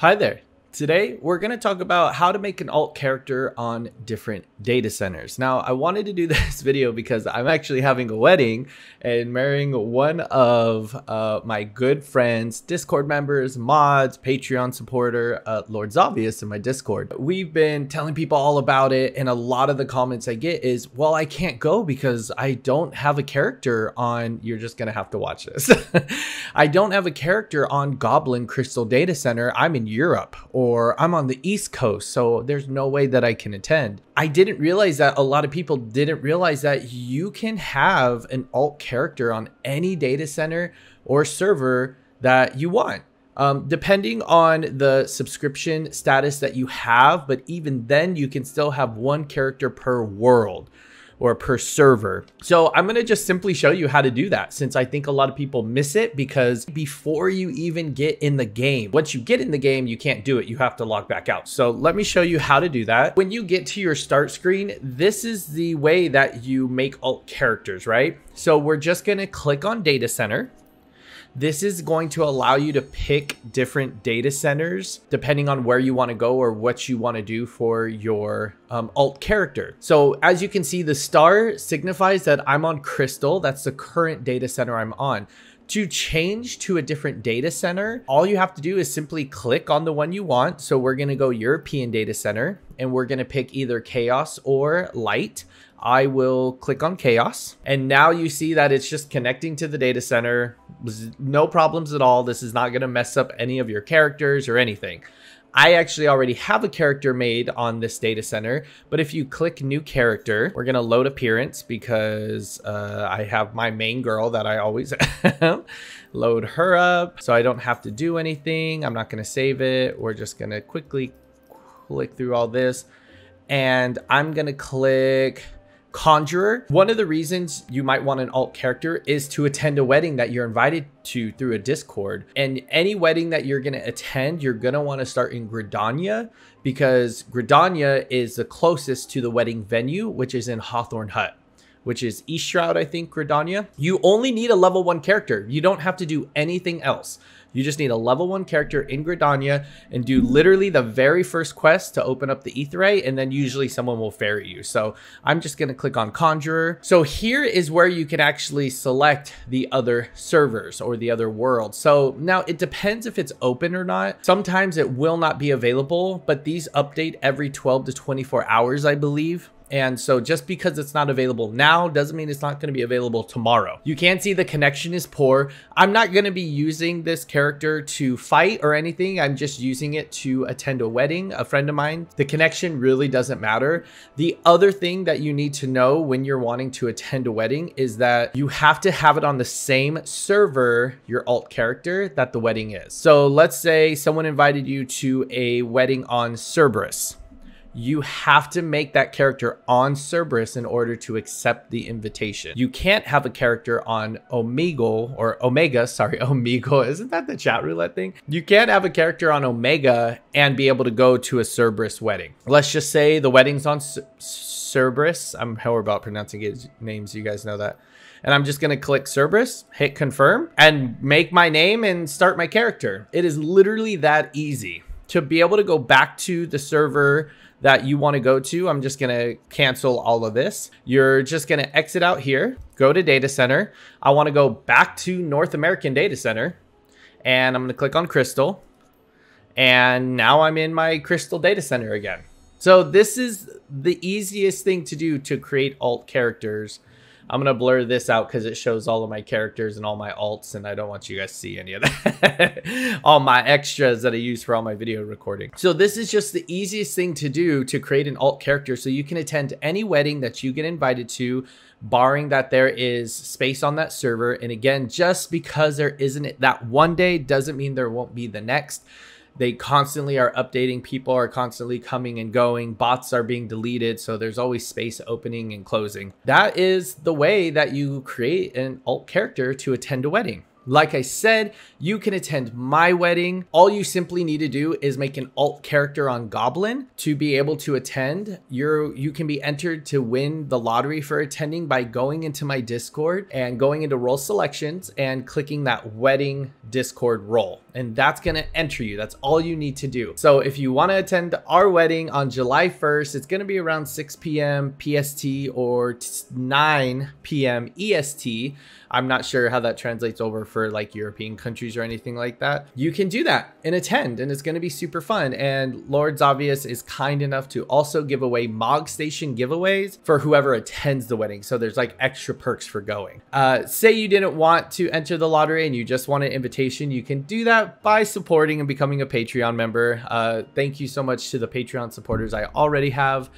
Hi there. Today, we're going to talk about how to make an alt character on different data centers. Now, I wanted to do this video because I'm actually having a wedding and marrying one of my good friends, Discord members, mods, Patreon supporter, Lord Zobvious in my Discord. We've been telling people all about it, and a lot of the comments I get is, well, I can't go because I don't have a character on, you're just going to have to watch this. I don't have a character on Goblin Crystal Data Center. I'm in Europe, or I'm on the East Coast, so there's no way that I can attend. I didn't realize that a lot of people didn't realize that you can have an alt character on any data center or server that you want, depending on the subscription status that you have, but even then you can still have one character per world or per server. So I'm gonna just simply show you how to do that, since I think a lot of people miss it, because before you even get in the game, once you get in the game, you can't do it. You have to log back out. So let me show you how to do that. When you get to your start screen, this is the way that you make alt characters, right? So we're just gonna click on data center. This is going to allow you to pick different data centers depending on where you want to go or what you want to do for your alt character. So as you can see, the star signifies that I'm on Crystal. That's the current data center I'm on. To change to a different data center, all you have to do is simply click on the one you want. So we're going to go European data center, and we're going to pick either Chaos or Light. I will click on Chaos, and now you see that it's just connecting to the data center. No problems at all. This is not going to mess up any of your characters or anything. I actually already have a character made on this data center, but if you click new character, we're gonna load appearance because I have my main girl that I always load her up, so I don't have to do anything. I'm not gonna save it. We're just gonna quickly click through all this, and I'm gonna click Conjurer. One of the reasons you might want an alt character is to attend a wedding that you're invited to through a Discord. And any wedding that you're going to attend, you're going to want to start in Gridania, because Gridania is the closest to the wedding venue, which is in Hawthorne Hut, which is East Shroud, I think, Gridania. You only need a level 1 character. You don't have to do anything else. You just need a level 1 character in Gridania and do literally the very first quest to open up the Aetheryte, and then usually someone will ferry you. So I'm just gonna click on Conjurer. So here is where you can actually select the other servers or the other world. So now it depends if it's open or not. Sometimes it will not be available, but these update every 12 to 24 hours, I believe. And so just because it's not available now doesn't mean it's not going to be available tomorrow. You can see the connection is poor. I'm not going to be using this character to fight or anything. I'm just using it to attend a wedding, a friend of mine. The connection really doesn't matter. The other thing that you need to know when you're wanting to attend a wedding is that you have to have it on the same server, your alt character, that the wedding is. So let's say someone invited you to a wedding on Cerberus. You have to make that character on Cerberus in order to accept the invitation. You can't have a character on Omega, sorry, Omega. Isn't that the chat roulette thing? You can't have a character on Omega and be able to go to a Cerberus wedding. Let's just say the wedding's on Cerberus. I'm horrible about pronouncing his names. You guys know that. And I'm just gonna click Cerberus, hit confirm, and make my name and start my character. It is literally that easy. To be able to go back to the server that you want to go to, I'm just going to cancel all of this. You're just going to exit out here, go to data center. I want to go back to North American data center, and I'm going to click on Crystal. And now I'm in my Crystal data center again. So this is the easiest thing to do to create alt characters. I'm going to blur this out because it shows all of my characters and all my alts, and I don't want you guys to see any of that. All my extras that I use for all my video recording. So this is just the easiest thing to do to create an alt character, so you can attend any wedding that you get invited to, barring that there is space on that server. And again, just because there isn't that one day doesn't mean there won't be the next. They constantly are updating. People are constantly coming and going. Bots are being deleted. So there's always space opening and closing. That is the way that you create an alt character to attend a wedding. Like I said, you can attend my wedding. All you simply need to do is make an alt character on Goblin to be able to attend. You can be entered to win the lottery for attending by going into my Discord and going into role selections and clicking that wedding Discord role. And that's going to enter you. That's all you need to do. So if you want to attend our wedding on July 1st, it's going to be around 6 p.m. PST or 9 p.m. EST. I'm not sure how that translates over for like European countries or anything like that. You can do that and attend, and it's going to be super fun. And Lord Zobvious is kind enough to also give away Mog Station giveaways for whoever attends the wedding. So there's like extra perks for going. Say you didn't want to enter the lottery and you just want an invitation, you can do that by supporting and becoming a Patreon member. Thank you so much to the Patreon supporters I already have.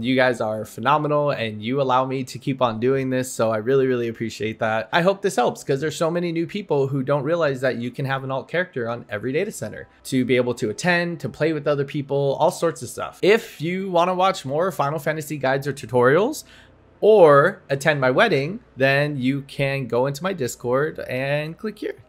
You guys are phenomenal and you allow me to keep on doing this. So I really, really appreciate that. I hope this helps because there's so many new people who don't realize that you can have an alt character on every data center to be able to attend, to play with other people, all sorts of stuff. If you want to watch more Final Fantasy guides or tutorials or attend my wedding, then you can go into my Discord and click here.